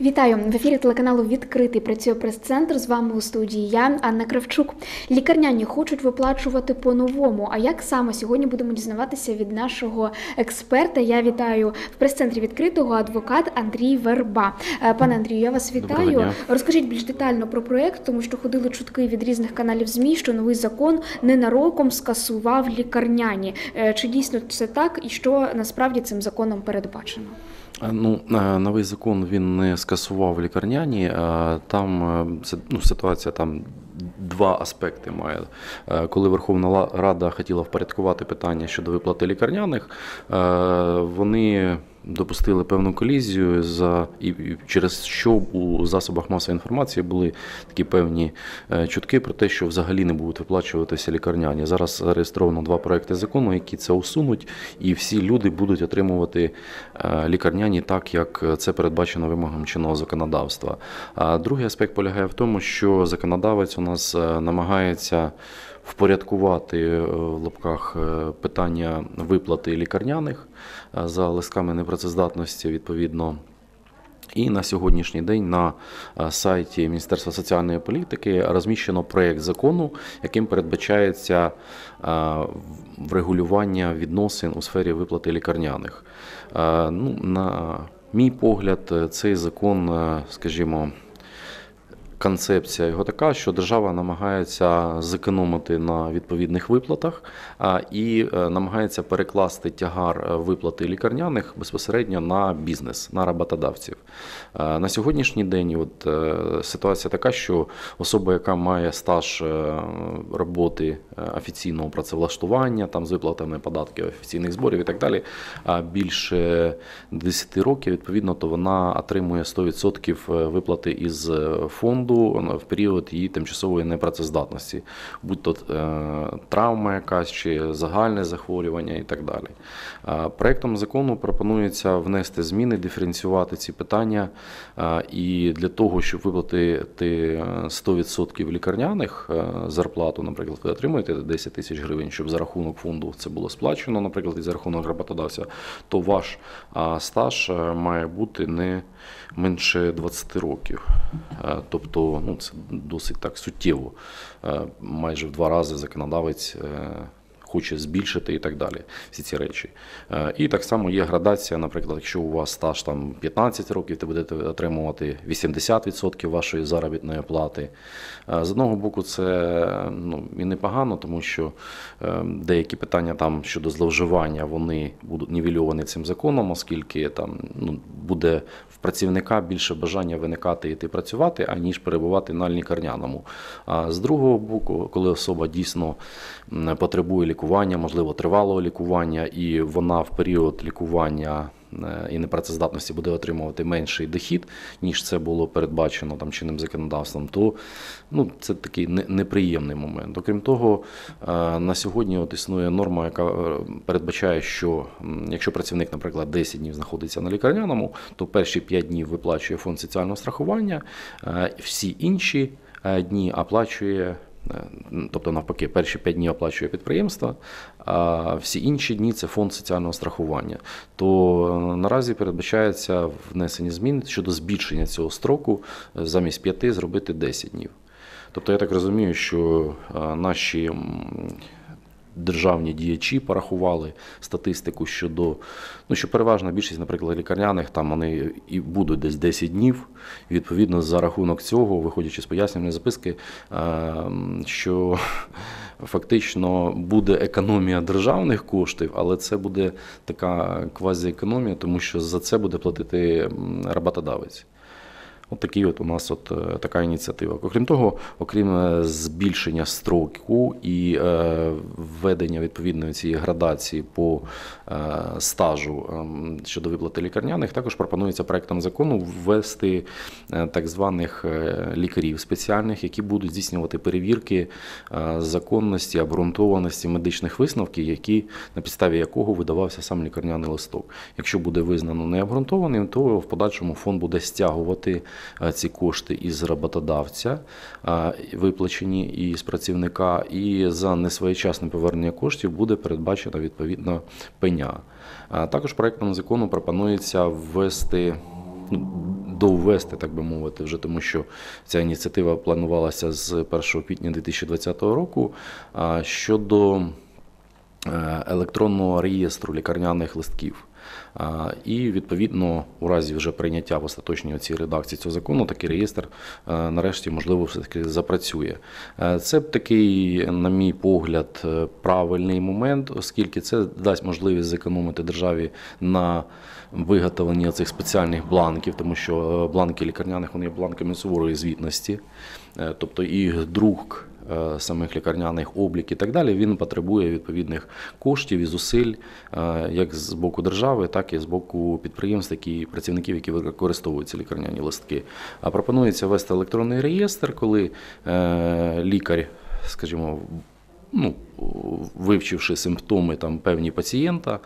Вітаю! В ефірі телеканалу «Відкритий» працює прес-центр. З вами у студії я, Анна Кравчук. Лікарняні хочуть виплачувати по-новому. А як саме, сьогодні будемо дізнаватися від нашого експерта. Я вітаю в прес-центрі «Відкритого» адвокат Андрій Верба. Пане Андрію, я вас вітаю. Розкажіть більш детально про проєкт, тому що ходили чутки від різних каналів ЗМІ, що новий закон ненароком скасував лікарняні. Чи дійсно це так і що насправді цим законом передбачено? Ну, новий закон він не скасував лікарняні. Там ситуація там два аспекти має. Коли Верховна Рада хотіла впорядкувати питання щодо виплати лікарняних, вони допустили певну колізію, через що у засобах масової інформації були такі певні чутки про те, що взагалі не будуть виплачуватися лікарняні. Зараз зареєстровано два проекти закону, які це усунуть, і всі люди будуть отримувати лікарняні так, як це передбачено вимогам чинного законодавства. А другий аспект полягає в тому, що законодавець у нас намагається впорядкувати в лапках питання виплати лікарняних за листками непрацездатності, відповідно. І на сьогоднішній день на сайті Міністерства соціальної політики розміщено проєкт закону, яким передбачається врегулювання відносин у сфері виплати лікарняних. На мій погляд, цей закон, скажімо, концепція його така, що держава намагається зекономити на відповідних виплатах і намагається перекласти тягар виплати лікарняних безпосередньо на бізнес, на роботодавців. На сьогоднішній день ситуація така, що особа, яка має стаж роботи офіційного працевлаштування, там з виплатами податків, офіційних зборів і так далі, більше 10 років, відповідно, то вона отримує 100% виплати із фонду в період її тимчасової непрацездатності, будь-то травма якась чи загальне захворювання і так далі. Проектом закону пропонується внести зміни, диференціювати ці питання, і для того, щоб виплатити 100% лікарняних зарплату, наприклад, ви отримуєте 10 тисяч гривень, щоб за рахунок фонду це було сплачено, наприклад, і за рахунок роботодавця, то ваш стаж має бути не менше 20 років. Тобто це досить так суттєво, майже в 2 рази законодавець хоче збільшити і так далі, всі ці речі. І так само є градація, наприклад, якщо у вас стаж там 15 років, то будете отримувати 80% вашої заробітної плати. З одного боку, це і непогано, тому що деякі питання там щодо зловживання, вони будуть нівельовані цим законом, оскільки там буде в працівника більше бажання виникати і йти працювати, аніж перебувати на лікарняному. А з другого боку, коли особа дійсно потребує лікування, можливо, тривалого лікування, і вона в період лікування і непрацездатності буде отримувати менший дохід, ніж це було передбачено там чинним законодавством, то це такий неприємний момент. Окрім того, на сьогодні існує норма, яка передбачає, що якщо працівник, наприклад, 10 днів знаходиться на лікарняному, то перші 5 днів виплачує фонд соціального страхування, всі інші дні оплачує. Тобто, навпаки, перші 5 днів оплачує підприємство, а всі інші дні – це фонд соціального страхування. То наразі передбачається внесення змін щодо збільшення цього строку, замість 5 зробити 10 днів. Тобто, я так розумію, що наші державні діячі порахували статистику щодо, що переважна більшість, наприклад, лікарняних, там вони і будуть десь 10 днів, відповідно, за рахунок цього, виходячи з пояснювальної записки, що фактично буде економія державних коштів, але це буде така квазіекономія, тому що за це буде платити роботодавець. Ось у нас така ініціатива. Окрім того, окрім збільшення строку і введення відповідної цієї градації по стажу щодо виплати лікарняних, також пропонується проектом закону ввести так званих лікарів спеціальних, які будуть здійснювати перевірки законності, обґрунтованості медичних висновків, на підставі якого видавався сам лікарняний листок. Якщо буде визнано необґрунтованим, то в подальшому фонд буде стягувати ці кошти із роботодавця, виплачені із працівника, і за несвоєчасне повернення коштів буде передбачена відповідна пеня. Також проектом закону пропонується ввести доввести, так би мовити, вже тому що ця ініціатива планувалася з 1 квітня 2020 року щодо електронного реєстру лікарняних листків. І, відповідно, у разі вже прийняття в остаточній цій редакції цього закону, такий реєстр нарешті, можливо, все-таки запрацює. Це такий, на мій погляд, правильний момент, оскільки це дасть можливість зекономити державі на виготовленні цих спеціальних бланків, тому що бланки лікарняних, вони є бланками суворої звітності, тобто їх друк самих лікарняних, облік і так далі, він потребує відповідних коштів і зусиль як з боку держави, так і з боку підприємств, які працівників, які використовують ці лікарняні листки. А пропонується ввести електронний реєстр, коли лікар, скажімо, вивчивши симптоми певні пацієнта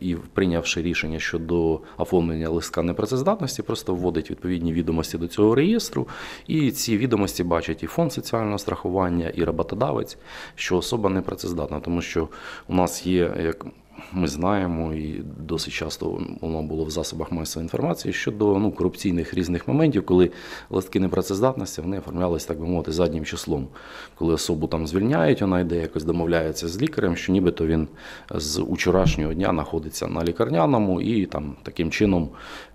і прийнявши рішення щодо оформлення листка непрацездатності, просто вводить відповідні відомості до цього реєстру, і ці відомості бачать і фонд соціального страхування, і роботодавець, що особа непрацездатна, тому що у нас є, як ми знаємо, і досить часто воно було в засобах масової інформації щодо корупційних різних моментів, коли листки непрацездатності вони оформлялись, так би мовити, заднім числом. Коли особу звільняють, вона йде, якось домовляється з лікарем, що нібито він з учорашнього дня знаходиться на лікарняному, і таким чином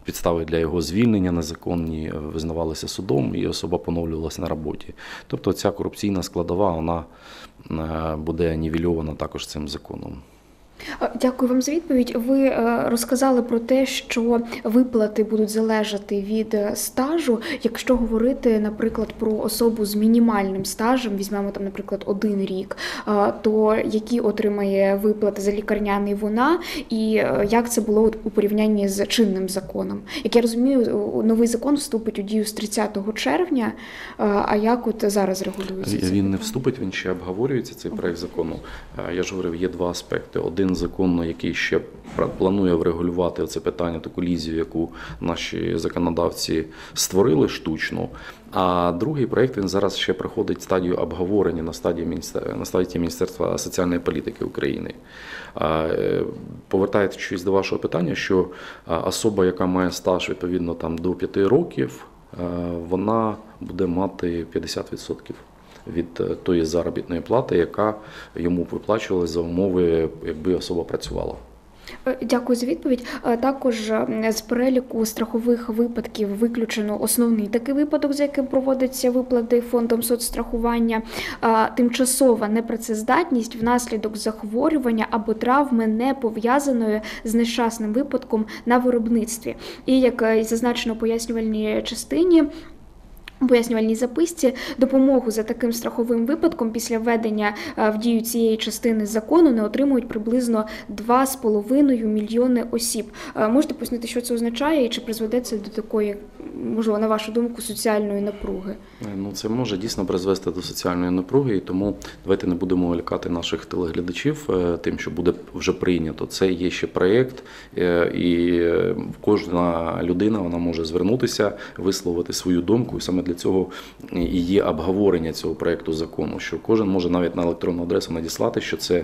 підстави для його звільнення незаконні визнавалися судом, і особа поновлювалася на роботі. Тобто ця корупційна складова, вона буде нівельована також цим законом. Дякую вам за відповідь. Ви розказали про те, що виплати будуть залежати від стажу. Якщо говорити, наприклад, про особу з мінімальним стажем, візьмемо, наприклад, 1 рік, то які отримає виплати за лікарняний вона і як це було у порівнянні з чинним законом? Як я розумію, новий закон вступить у дію з 30 червня, а як зараз регулюється? Він не вступить, він ще обговорюється, цей проєкт закону. Я ж говорив, є два аспекти. Один закон, який ще планує врегулювати це питання, ту колізію, яку наші законодавці створили штучно. А другий проєкт, він зараз ще проходить стадію обговорення на стадії Міністерства соціальної політики України. Повертаючись до вашого питання, що особа, яка має стаж відповідно до 5 років, вона буде мати 50% від тої заробітної плати, яка йому виплачувалася за умови, якби особа працювала. Дякую за відповідь. Також з переліку страхових випадків виключено основний такий випадок, за яким проводяться виплати фондом соцстрахування. Тимчасова непрацездатність внаслідок захворювання або травми, не пов'язаної з нещасним випадком на виробництві. І, як зазначено в пояснювальній частині, у пояснювальній записці, допомогу за таким страховим випадком після введення в дію цієї частини закону не отримують приблизно 2,5 мільйони осіб. Можете пояснити, що це означає і чи призведе це до такої, можливо, на вашу думку, соціальної напруги? Це може дійсно призвести до соціальної напруги, і тому давайте не будемо лякати наших телеглядачів тим, що буде вже прийнято. Це є ще проєкт, і кожна людина вона може звернутися, висловити свою думку, і саме для цього і є обговорення цього проєкту закону, що кожен може навіть на електронну адресу надіслати, що це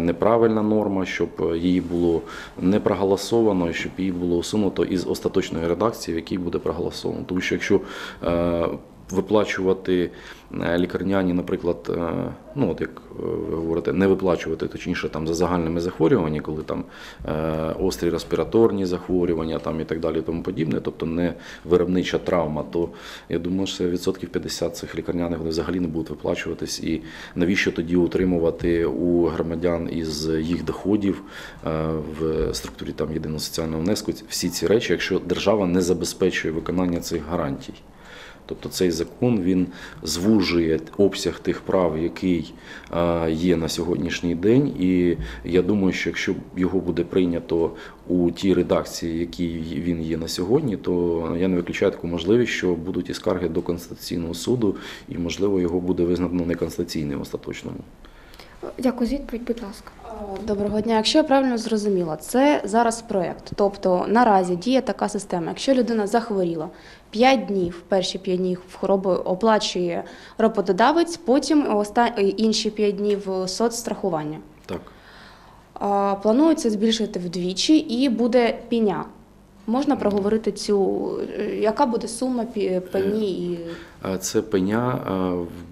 неправильна норма, щоб її було не проголосовано, щоб її було усунуто із остаточної редакції, в якій буде проголосовано. Тому що якщо виплачувати лікарняні, наприклад, як ви говорите, не виплачувати, точніше, за загальними захворюваннями, коли острі респіраторні захворювання і так далі, тому подібне, тобто не виробнича травма, то, я думаю, що 50% цих лікарняних вони взагалі не будуть виплачуватись, і навіщо тоді утримувати у громадян із їх доходів в структурі єдиного соціального внеску всі ці речі, якщо держава не забезпечує виконання цих гарантій. Тобто цей закон, він звужує обсяг тих прав, який є на сьогоднішній день, і я думаю, що якщо його буде прийнято у тій редакції, якій він є на сьогодні, то я не виключаю таку можливість, що будуть і скарги до Конституційного суду, і, можливо, його буде визнано неконституційним в остаточному. Дякую за відповідь, будь ласка. Доброго дня. Якщо я правильно зрозуміла, це зараз проєкт. Тобто наразі діє така система. Якщо людина захворіла 5 днів, перші 5 днів хвороби оплачує роботодавець, потім інші 5 днів соцстрахування. Так. Планується збільшити вдвічі і буде пеня. Можна проговорити цю, яка буде сума пені? Це пеня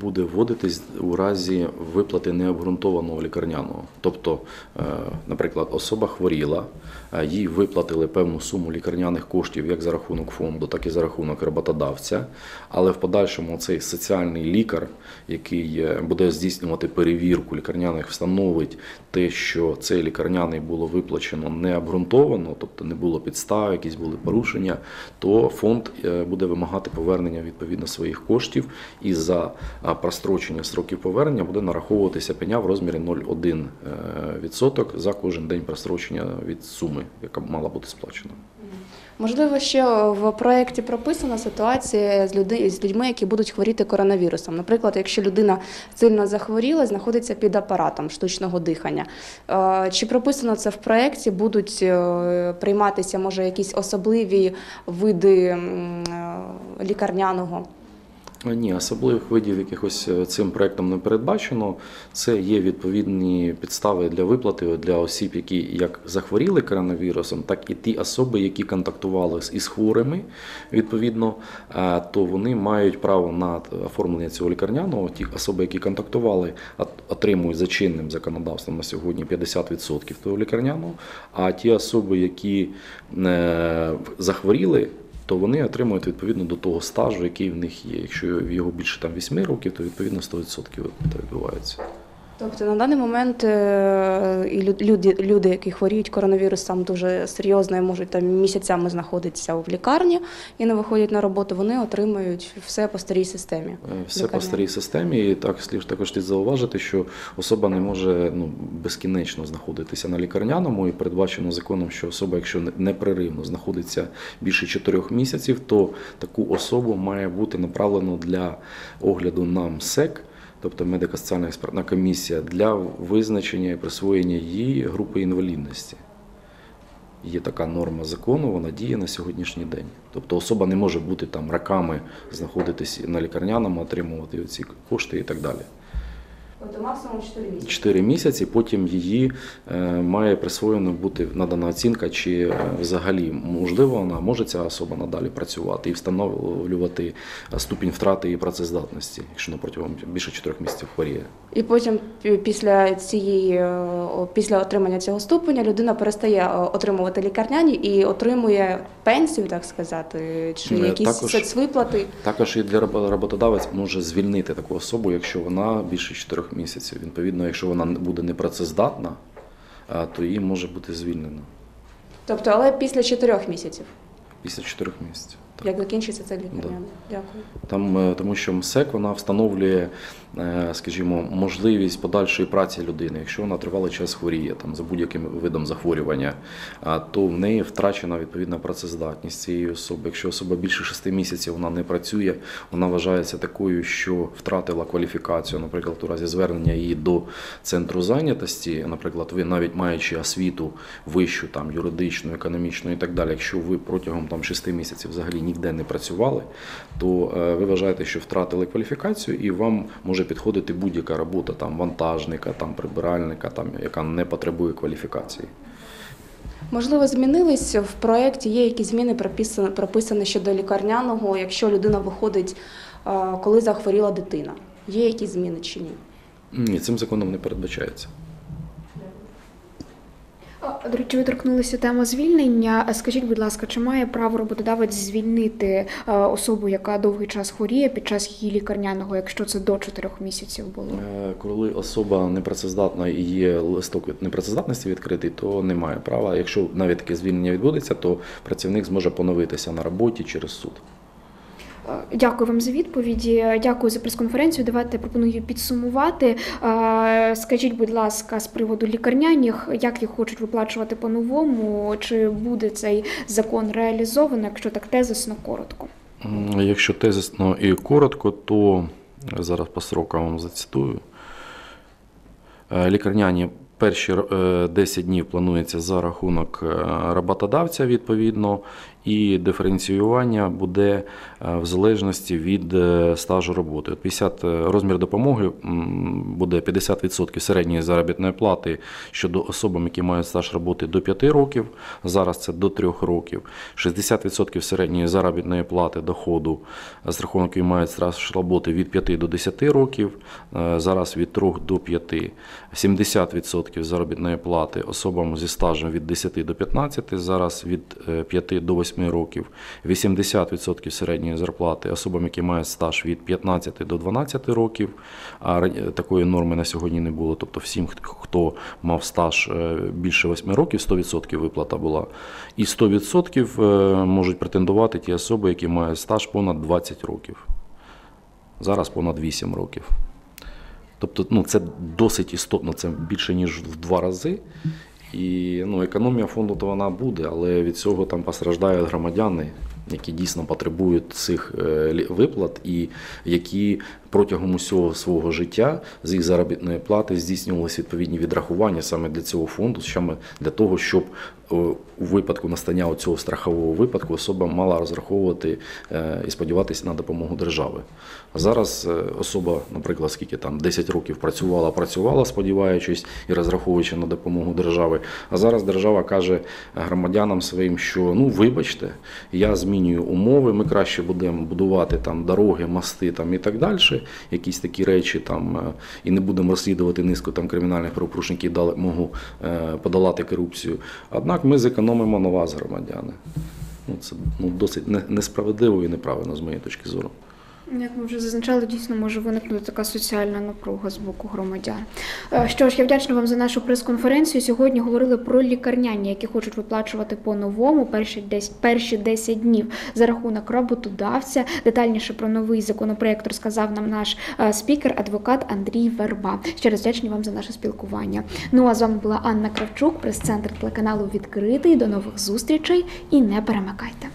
буде вводитись у разі виплати необґрунтованого лікарняного. Тобто, наприклад, особа хворіла, їй виплатили певну суму лікарняних коштів як за рахунок фонду, так і за рахунок роботодавця, але в подальшому цей соціальний лікар, який буде здійснювати перевірку лікарняних, встановить те, що цей лікарняний було виплачено необґрунтовано, тобто не було підстав, якісь були порушення, то фонд буде вимагати повернення відповідно своїх коштів, і за прострочення строків повернення буде нараховуватися пеня в розмірі 0,1% за кожен день прострочення від суми, яка мала бути сплачена. Можливо, що в проєкті прописана ситуація з людьми, які будуть хворіти коронавірусом. Наприклад, якщо людина сильно захворіла, знаходиться під апаратом штучного дихання. Чи прописано це в проєкті? Будуть прийматися, може, якісь особливі види лікарняного? Ні, особливих видів якихось цим проєктом не передбачено. Це є відповідні підстави для виплати для осіб, які як захворіли коронавірусом, так і ті особи, які контактували із хворими, відповідно, то вони мають право на оформлення цього лікарняного. Ті особи, які контактували, отримують за чинним законодавством на сьогодні 50% того лікарняного, а ті особи, які захворіли, то вони отримують відповідно до того стажу, який в них є. Якщо його більше 8 років, то відповідно 100% відбувається. Тобто на даний момент люди, які хворіють коронавірусом дуже серйозно і можуть там місяцями знаходитися в лікарні і не виходять на роботу, вони отримують все по старій системі. Все лікарня по старій системі, і так слід також зауважити, що особа не може безкінечно знаходитися на лікарняному, і передбачено законом, що особа, якщо непреривно знаходиться більше 4 місяців, то таку особу має бути направлено для огляду на МСЕК, тобто медико-соціальна експертна комісія, для визначення і присвоєння її групи інвалідності. Є така норма закону, вона діє на сьогоднішній день. Тобто особа не може бути там роками знаходитись на лікарняному, отримувати ці кошти і так далі. Тобто максимум 4 місяці? 4 місяці, потім її має присвоєно бути надана оцінка, чи взагалі можливо вона, може ця особа надалі працювати і встановлювати ступінь втрати її працездатності, якщо протягом більше 4 місяців хворіє. І потім після отримання цього ступеня людина перестає отримувати лікарняні і отримує пенсію, так сказати, чи якісь соцвиплати? Також і для роботодавець може звільнити таку особу, якщо вона більше 4 місяців. Відповідно, якщо вона буде непрацездатна, то її може бути звільнено. Тобто, але після 4 місяців? Після 4 місяців. Так. Як закінчиться цей лікарняний? Да. Дякую. Тому що МСЕК вона встановлює, скажімо, можливість подальшої праці людини. Якщо вона тривалий час хворіє за будь-яким видом захворювання, то в неї втрачена відповідна працездатність цієї особи. Якщо особа більше 6 місяців вона не працює, вона вважається такою, що втратила кваліфікацію. Наприклад, у разі звернення її до центру зайнятості, наприклад, ви навіть маючи освіту вищу, юридичну, економічну і так далі, якщо ви протягом 6 місяців взагалі ніде не працювали, то ви вважаєте, що втратили кваліфікацію, і вам може підходити будь-яка робота вантажника, прибиральника, яка не потребує кваліфікації. Можливо, змінились в проєкті, є якісь зміни прописані щодо лікарняного, якщо людина виходить, коли захворіла дитина. Є якісь зміни чи ні? Ні, цим законом не передбачається. До речі, ви торкнулися теми звільнення. Скажіть, будь ласка, чи має право роботодавець звільнити особу, яка довгий час хворіє під час її лікарняного, якщо це до 4 місяців було? Коли особа непрацездатна і є листок від непрацездатності відкритий, то немає права. Якщо навіть таке звільнення відбудеться, то працівник зможе поновитися на роботі через суд. Дякую вам за відповіді, дякую за прес-конференцію. Давайте пропоную підсумувати. Скажіть, будь ласка, з приводу лікарняних, як їх хочуть виплачувати по-новому, чи буде цей закон реалізовано, якщо так тезисно, коротко? Якщо тезисно і коротко, то зараз по строкам вам зацитую. Лікарняні перші 10 днів планується за рахунок роботодавця, відповідно, і диференціювання буде в залежності від стажу роботи. Розмір допомоги буде 50% середньої заробітної плати щодо особам, які мають стаж роботи до 5 років, зараз це до 3 років, 60% середньої заробітної плати доходу з рахунок, які мають стаж роботи від 5 до 10 років, зараз від 3 до 5, 70% заробітної плати особам зі стажем від 10 до 15, зараз від 5 до 8 років, 80% середньої зарплати особам, які мають стаж від 15 до 12 років, а такої норми на сьогодні не було, тобто всім, хто мав стаж більше 8 років, 100% виплата була, і 100% можуть претендувати ті особи, які мають стаж понад 20 років, зараз понад 8 років. Тобто це досить істотно, це більше ніж в 2 рази. І економія фонду то вона буде, але від цього там постраждають громадяни, які дійсно потребують цих виплат і які протягом усього свого життя з їх заробітної плати здійснювалися відповідні відрахування саме для цього фонду, саме для того, щоб у випадку настання цього страхового випадку особа мала розраховувати і сподіватися на допомогу держави. Зараз особа, наприклад, скільки там 10 років працювала, сподіваючись і розраховуючи на допомогу держави, а зараз держава каже громадянам своїм, що вибачте, я змінюю умови, ми краще будемо будувати там дороги, мости там і так далі, якісь такі речі там, і не будемо розслідувати низку там кримінальних правопорушників, дали можу подолати корупцію. Однак ми зекономимо на вас, громадяни. Це досить несправедливо і неправильно з моєї точки зору. Як ми вже зазначали, дійсно може виникнути така соціальна напруга з боку громадян. Що ж, я вдячна вам за нашу прес-конференцію. Сьогодні говорили про лікарняні, які хочуть виплачувати по-новому перші 10 днів за рахунок роботодавця. Детальніше про новий законопроєкт розказав нам наш спікер, адвокат Андрій Верба. Ще раз вдячні вам за наше спілкування. А з вами була Анна Кравчук, прес-центр телеканалу «Відкритий». До нових зустрічей і не перемикайте.